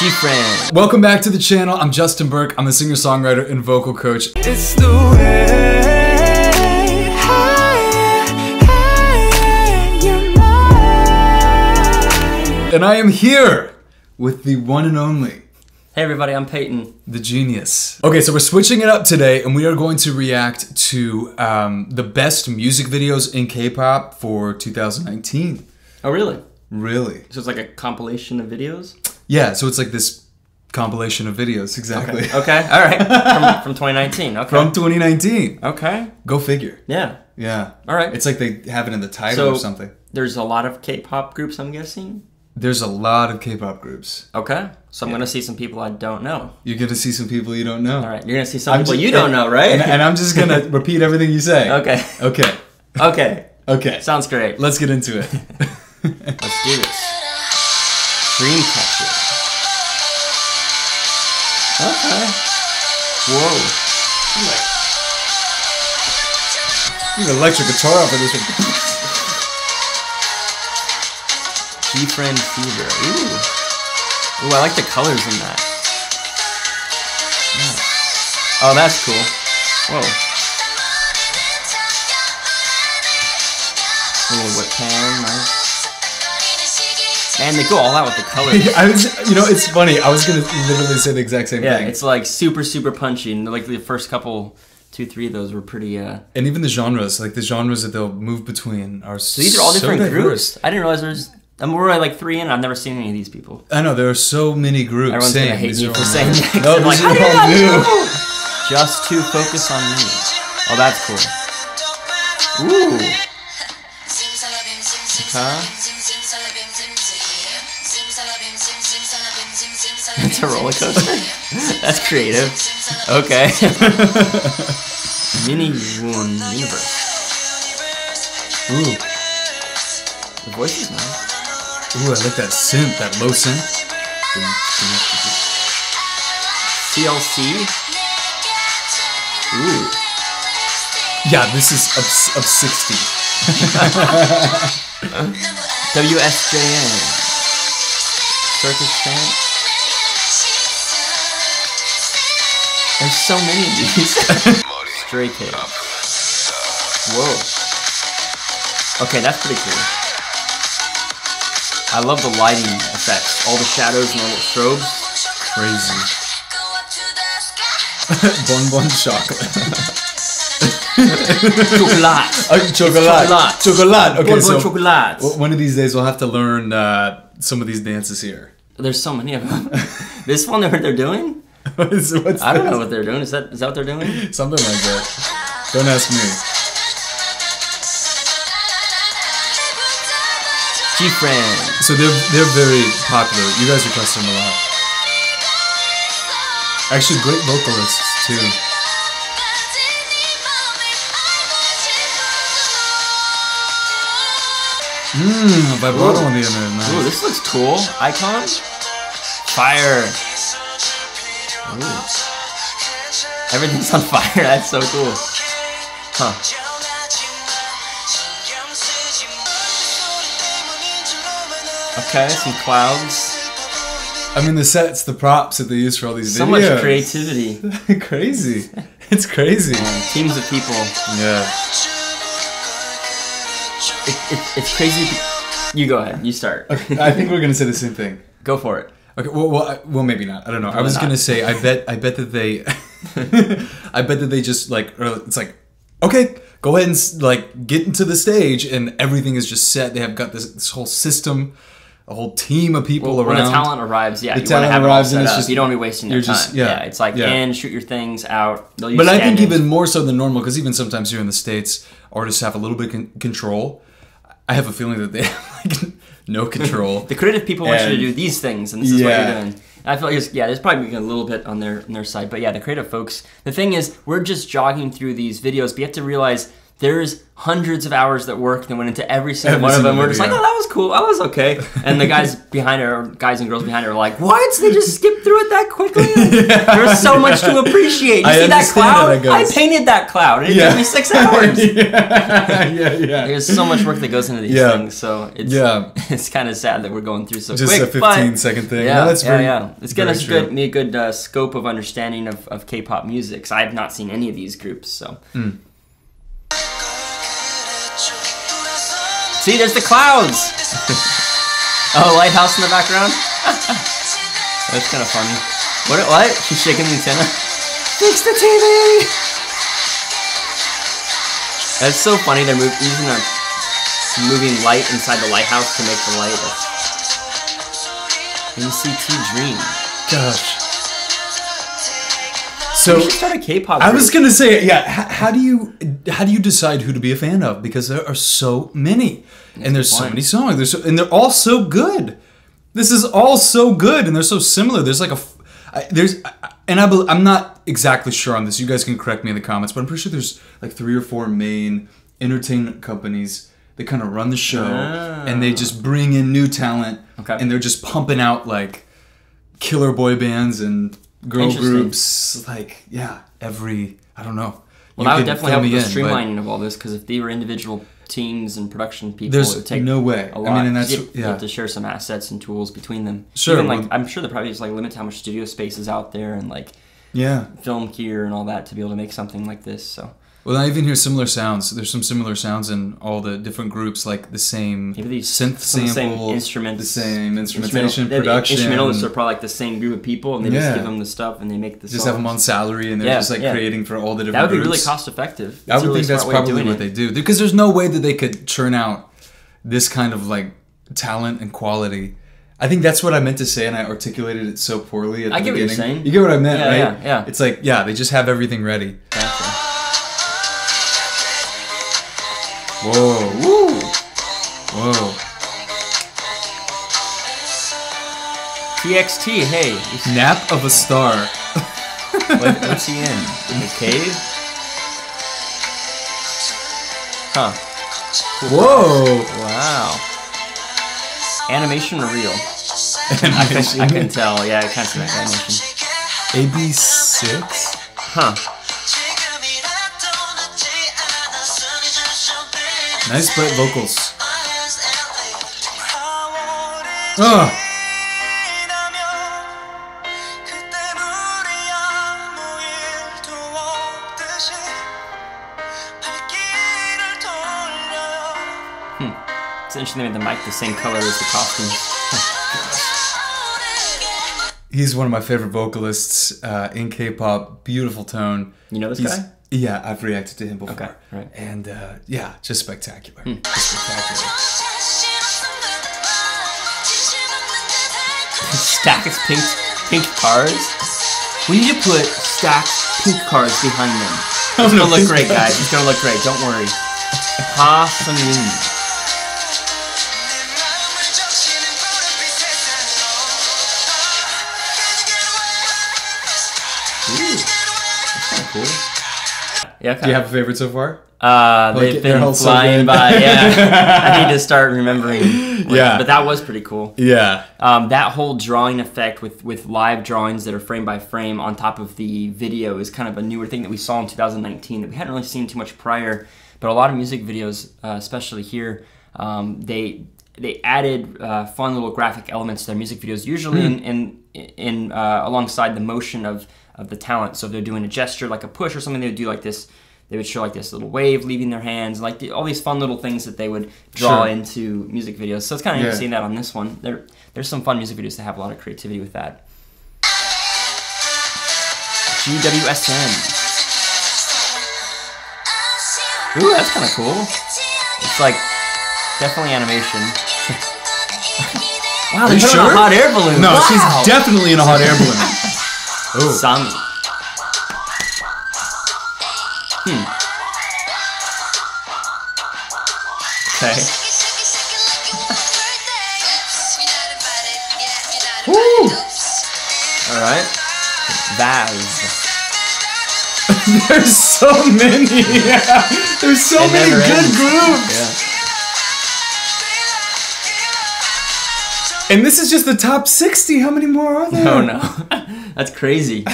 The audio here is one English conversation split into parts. G-Friend. Welcome back to the channel. I'm Justin Burke. I'm the singer, songwriter, and vocal coach. It's the way, you're mine. And I am here with the one and only. Hey everybody, I'm Peyton. The genius. Okay, so we're switching it up today and we are going to react to the best music videos in K-pop for 2019. Oh really? Really. So it's like a compilation of videos? Yeah, so it's like this compilation of videos, exactly. Okay, okay. All right. From 2019, okay. From 2019. Okay. Go figure. Yeah. Yeah. All right. It's like they have it in the title or something. There's a lot of K-pop groups, I'm guessing? There's a lot of K-pop groups. Okay. So I'm going to see some people I don't know. You're going to see some people you don't know. All right. You're going to see some people you don't know, right? And I'm just going to repeat everything you say. Okay. Okay. Okay. Okay. Sounds great. Let's get into it. Let's do this. Dreamcatcher. Okay. Whoa. You need an electric guitar off of this one. G-Friend Fever. Ooh. Ooh, I like the colors in that. Yeah. Oh, that's cool. Whoa. A little whip pan, nice. Man, they go all out with the colors. I was, you know, it's funny. I was going to literally say the exact same thing. Yeah, it's like super, super punchy. And like the first couple... 2, 3 of those were pretty, And even the genres, like the genres that they'll move between are so these are all different groups. I didn't realize there's... we're like 3 in, I've never seen any of these people. I know, there are so many groups. Everyone's gonna hate me for saying that. No, these are all new. Just to focus on me. Oh, that's cool. Ooh. Huh? It's a roller coaster? That's creative. Okay. Mini One Universe. Ooh. The voice is nice. Ooh, I like that synth, that low synth. CLC. Ooh. Yeah, this is of 60. WSJN. Circus Dance. There's so many of these. Stray Kids. Whoa. Okay, that's pretty cool. I love the lighting effects. All the shadows and all the strobes. Crazy. Bonbon chocolate. Chocolate. Chocolate. Chocolate. Okay, bon so chocolate. One of these days we'll have to learn some of these dances here. There's so many of them. This one that they're doing? What's I don't know what they're doing. Is that what they're doing? Something like that. Don't ask me. G-Friend. So they're very popular. You guys request them a lot. Actually, great vocalists too. Mmm, vibrato on the other end. Nice. Ooh, this looks cool. Icon. Fire. Ooh. Everything's on fire, that's so cool. Huh. Okay, some clouds. I mean the sets, the props that they use for all these videos. So much creativity. Crazy. It's crazy. Teams of people. Yeah. It's crazy. You go ahead, you start. Okay, I think we're gonna say the same thing. Go for it. Okay, well, maybe not. I don't know. Probably I was gonna say, I bet that they, I bet that they just like, it's like, okay, go ahead and like get into the stage, and everything is just set. They have got this whole system, a whole team of people around. When the talent arrives, yeah, the talent have arrives, and it's just, you don't want to be wasting your time. Just, yeah, it's like in, shoot your things out. But I think even more so than normal, because even sometimes here in the States, artists have a little bit of control. I have a feeling that they have like no control. The creative people want you to do these things, and this is what you're doing. And I feel like there's probably a little bit on their side, but yeah, the creative folks. The thing is, we're just jogging through these videos, but you have to realize there's hundreds of hours that work that went into every single one of them. We're just like, oh, that was cool. That was okay. And the guys behind her, guys and girls behind her, are like, what? They just skipped through it that quickly? Yeah, there's so much to appreciate. You see that cloud? I painted that cloud. It took me 6 hours. There's so much work that goes into these things. So it's kind of sad that we're going through so quick. Just a 15-second thing. Yeah, no, that's it's given us a good scope of understanding of K-pop music. So I have not seen any of these groups. So. Mm. See, there's the clouds! Oh, lighthouse in the background? That's kind of funny. What? She's shaking the antenna? Fix the TV! That's so funny, they're using a moving light inside the lighthouse to make the light. NCT Dream. Gosh. So we should start a K-pop group. I was gonna say, How do you decide who to be a fan of? Because there are so many, and there's so many songs. And they're all so good. This is all so good, and they're so similar. There's like I'm not exactly sure on this. You guys can correct me in the comments, but I'm pretty sure there's like 3 or 4 main entertainment companies that kind of run the show, and they just bring in new talent, and they're just pumping out like killer boy bands and girl groups, like, I don't know. Well, that would definitely help the streamlining of all this, because if they were individual teams and production people, it would take a lot. I mean, and that's, you have to share some assets and tools between them. Sure. Even, like, I'm sure they probably just, like, limit how much studio space is out there and, like, film gear and all that to be able to make something like this, so. Well, I even hear similar sounds. There's some similar sounds in all the different groups, like the same synth sample, the same instrumentation, production. The instrumentalists are probably like the same group of people, and they just give them the stuff, and they make the songs. Just have them on salary, and they're just like creating for all the different groups. That would be really cost-effective. I would think that's probably what they do. Because there's no way that they could churn out this kind of like talent and quality. I think that's what I meant to say, and I articulated it so poorly at the beginning. I get what you're saying. You get what I meant, right? Yeah, yeah. It's like, they just have everything ready. Gotcha. Whoa. Woo. Whoa. TXT, hey. Nap of a star. What's he in? In the cave? Huh. Whoa. Wow. Animation or real? Animation. I can tell. Yeah, I can't see that animation. AB6? Huh. Nice bright vocals. Ugh. It's interesting that the mic the same color as the costume. He's one of my favorite vocalists in K-pop. Beautiful tone. You know this guy? Yeah, I've reacted to him before. Okay, right. And yeah, just spectacular. Hmm. Just spectacular. Stacks pink cards. We need to put stacks pink cards behind them. It's gonna look great, guys. It's gonna look great. Don't worry. Ha Samin. Yeah, do you have a favorite so far? They've been flying by, I need to start remembering. But that was pretty cool. Yeah. That whole drawing effect with live drawings that are frame by frame on top of the video is kind of a newer thing that we saw in 2019 that we hadn't really seen too much prior. But a lot of music videos, especially here, they added fun little graphic elements to their music videos, usually in alongside the motion of the talent. So if they're doing a gesture like a push or something, they would do like this. They would show like this little wave leaving their hands, like all these fun little things that they would draw into music videos. So it's kind of neat seeing that on this one. There's some fun music videos that have a lot of creativity with that. GWSN. Ooh, that's kind of cool. It's like definitely animation. Wow, they're showing a hot air balloon. No, she's definitely in a hot air balloon. Oh. Sami. Okay. Woo! All right. Vaz. There's so many. Yeah. There's so many good groups. Yeah. And this is just the top 60. How many more are there? Oh, no. That's crazy.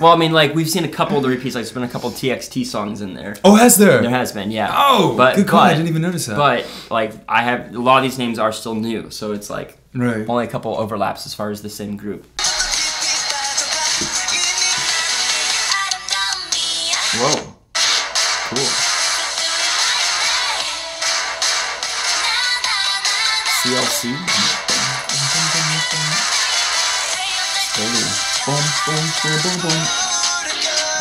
Well, I mean, like, we've seen a couple of the repeats. Like, there's been a couple of TXT songs in there. Oh, has there? There has been, yeah. Oh, but, good call. I didn't even notice that. But, like, I have... A lot of these names are still new, so it's, like, only a couple overlaps as far as the same group. Whoa. Cool. CLC? Boom, boom, boom, boom, boom.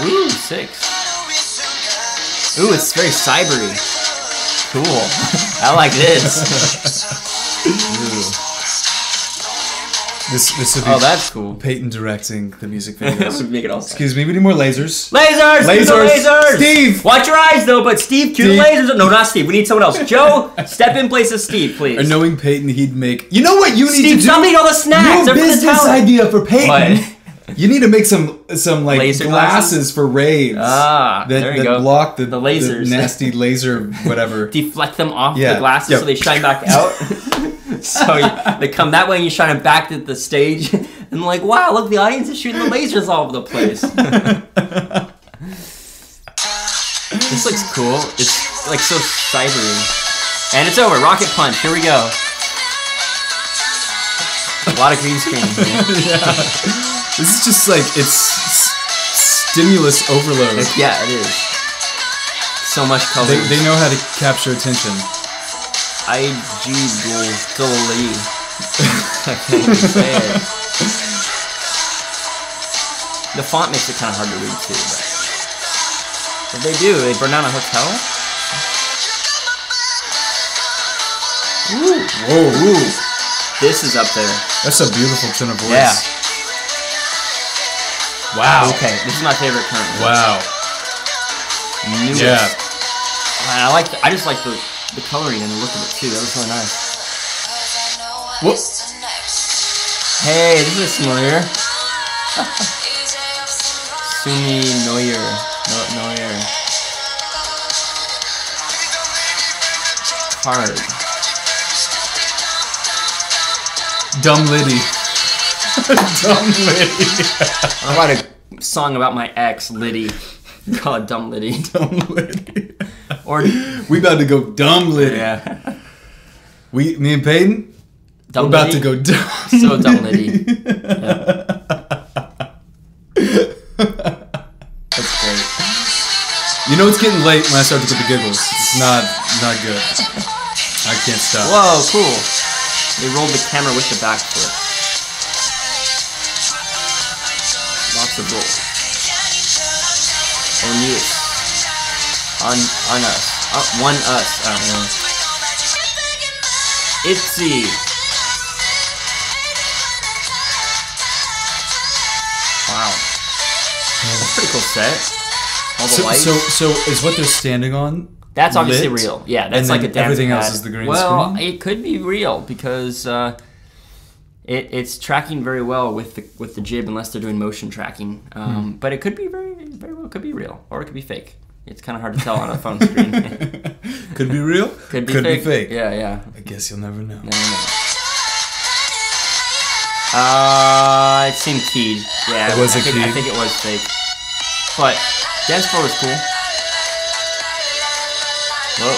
Ooh, six. Ooh, it's very cybery. Cool. I like this. Ooh. This would be that's cool. Peyton directing the music videos. That would make it all sense. Excuse me, we need more lasers. Lasers! Lasers! Lasers! Steve! Watch your eyes though, but Steve, cue the lasers. No, not Steve. We need someone else. Joe, step in place of Steve, please. Or knowing Peyton, he'd make... You know what you need to do? Steve, stop eating all the snacks. New business idea for Peyton. What? You need to make some like laser glasses for raids that block the lasers, the nasty laser whatever. Deflect them off the glasses so they shine back out. So they come that way and you shine them back at the stage and like, wow, look, the audience is shooting the lasers all over the place. This looks cool. It's like so cybery. And it's over. Rocket Punch. Here we go. A lot of green screen. Yeah. This is just like, it's stimulus overload. Yeah, it is. So much color. They know how to capture attention. IG still leave. I can't even say it. The font makes it kind of hard to read too, but if they do, they burn down a hotel? Ooh. Whoa, ooh. This is up there. That's a beautiful tone of voice. Yeah. Wow. Okay, this is my favorite current. Wow. Newest. Yeah. Man, I like. I just like the coloring and the look of it too. That was really nice. Whoop. Hey, this is familiar. Sumi Noyer. Noyer. Hard. Dumb Liddy. Dumb Liddy. I write a song about my ex, Liddy. Call it Dumb Liddy. Dumb Liddy. Or we about to go Dumb Liddy. Yeah. Me and Peyton. Dumb we're Liddy. About to go Dumb. So Dumb Liddy. That's great. You know it's getting late when I start to get the giggles. It's not good. I can't stop. Whoa, cool. They rolled the camera with the back flip. The goal. On you. On us. One us. I don't know. Itzy. Wow. That's a pretty cool set. All the lights. So is what they're standing on? That's obviously real. Yeah, that's like a dance pad. Everything else is the green screen. Well, it could be real because. It's tracking very well with the jib, unless they're doing motion tracking. But it could be very well. It could be real, or it could be fake. It's kind of hard to tell on a phone screen. Could be real. Could be fake. Yeah. I guess you'll never know. It seemed keyed. Yeah, it was I think it was fake. But dance floor was cool. Whoa.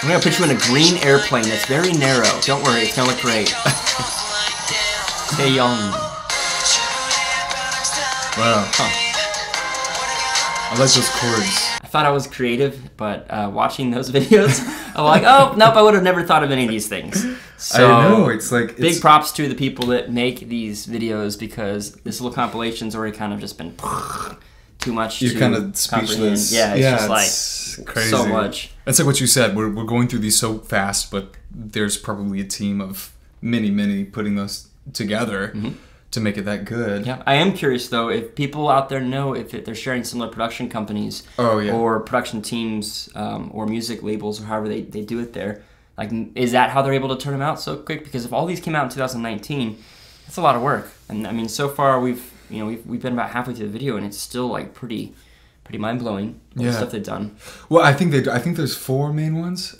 I'm gonna put you in a green airplane that's very narrow. Don't worry, it's gonna look great. Stay young. Wow. Huh. I like those chords. I thought I was creative, but watching those videos, I'm like, oh, nope, I would have never thought of any of these things. So, I know, it's like... Big props to the people that make these videos because this little compilation's already kind of just been too much. You're kind of speechless. Yeah, it's like crazy. So much. That's like what you said. We're going through these so fast, but there's probably a team of many putting those together to make it that good. Yeah, I am curious though if people out there know if they're sharing similar production companies or production teams or music labels or however they do it there. Like, is that how they're able to turn them out so quick? Because if all these came out in 2019, that's a lot of work. And I mean, so far we've been about halfway through the video, and it's still like pretty mind blowing. Yeah. The stuff they've done. Well, I think there's four main ones.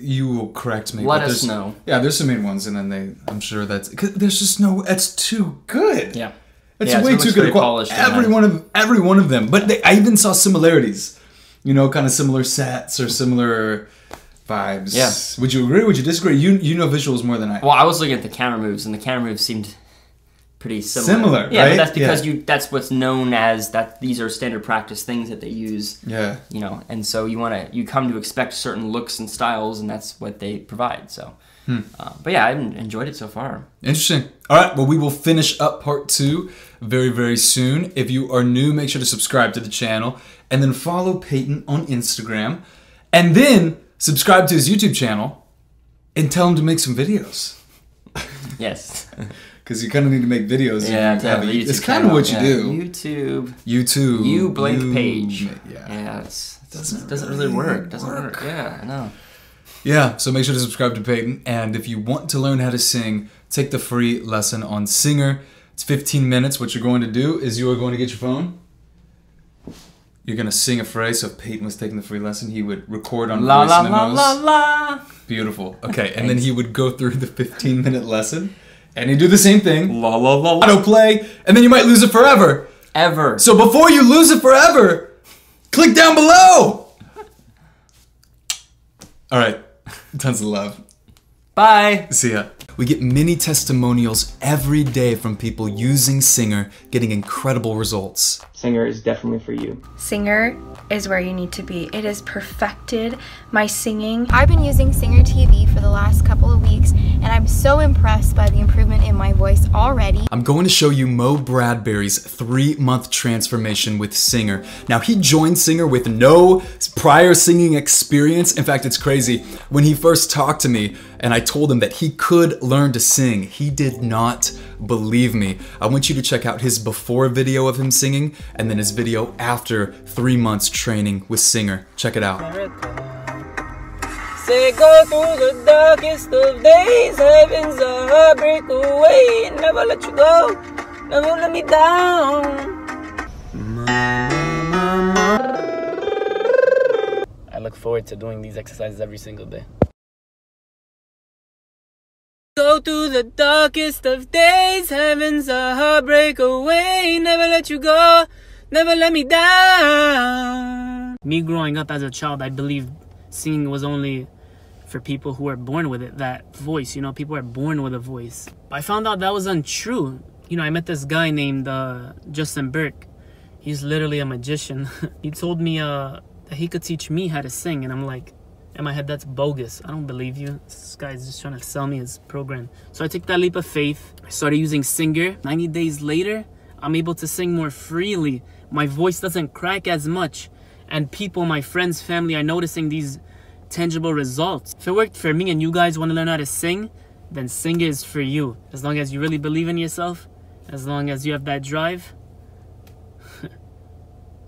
You will correct me. Let us know. Yeah, there's some main ones, and then I'm sure that's because there's just no. That's too good. Yeah. It's way too good. Polished. Every one of them. But I even saw similarities. You know, kind of similar sets or similar vibes. Yeah. Would you agree? Would you disagree? You know visuals more than I. Well, I was looking at the camera moves, and the camera moves seemed pretty similar. Yeah, right? But that's because that's what's known as that. These are standard practice things that they use. Yeah. You know, and so you come to expect certain looks and styles, and that's what they provide. So. But yeah, I enjoyed it so far. Interesting. All right, well, we will finish up part 2 very, very soon. If you are new, make sure to subscribe to the channel and then follow Peyton on Instagram and then subscribe to his YouTube channel and tell him to make some videos. Yes. Because you kind of need to make videos. Yeah, it's kind of what you do. YouTube. You blank page. Yeah, doesn't really work. Yeah, I know. Yeah, so make sure to subscribe to Peyton, and if you want to learn how to sing, take the free lesson on Singer. It's 15 minutes. What you're going to do is you are going to get your phone. You're going to sing a phrase. So if Peyton was taking the free lesson, he would record on voice memos. La, la, la, la. Beautiful. Okay, and then he would go through the 15-minute lesson, and he'd do the same thing. La, la, la, la. Autoplay, and then you might lose it forever. Ever. So before you lose it forever, click down below. All right. Tons of love. Bye. See ya. We get many testimonials every day from people using Singer, getting incredible results. Singer is definitely for you. Singer is where you need to be. It has perfected my singing. I've been using Singer TV for the last couple of weeks, and I'm so impressed by the improvement in my voice already. I'm going to show you Mo Bradbury's 3-month transformation with Singer. Now, he joined Singer with no prior singing experience. In fact, it's crazy. When he first talked to me and I told him that he could learn to sing, he did not believe me. I want you to check out his before video of him singing and then his video after 3 months training with Singer. Check it out. Say go through the darkest of days, heaven's a heartbreak away, never let you go, never let me down. I look forward to doing these exercises every single day. Go through the darkest of days, heaven's a heartbreak away, never let you go, never let me down. Me growing up as a child, I believed singing was only for people who are born with it, that voice, you know, people are born with a voice. I found out that was untrue. You know, I met this guy named Justin Burke. He's literally a magician. He told me that he could teach me how to sing, and I'm like, in my head, that's bogus. I don't believe you. This guy's just trying to sell me his program. So I took that leap of faith. I started using Singer. 90 days later, I'm able to sing more freely. My voice doesn't crack as much. And people, my friends, family, are noticing these tangible results. If it worked for me and you guys want to learn how to sing, then Singer is for you. As long as you really believe in yourself, as long as you have that drive,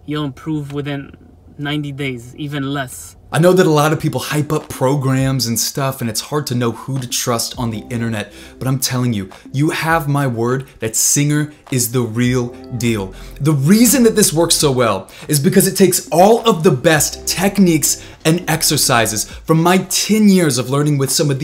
you'll improve within 90 days, even less. I know that a lot of people hype up programs and stuff, and it's hard to know who to trust on the internet, but I'm telling you, you have my word that Singer is the real deal. The reason that this works so well is because it takes all of the best techniques and exercises from my 10 years of learning with some of the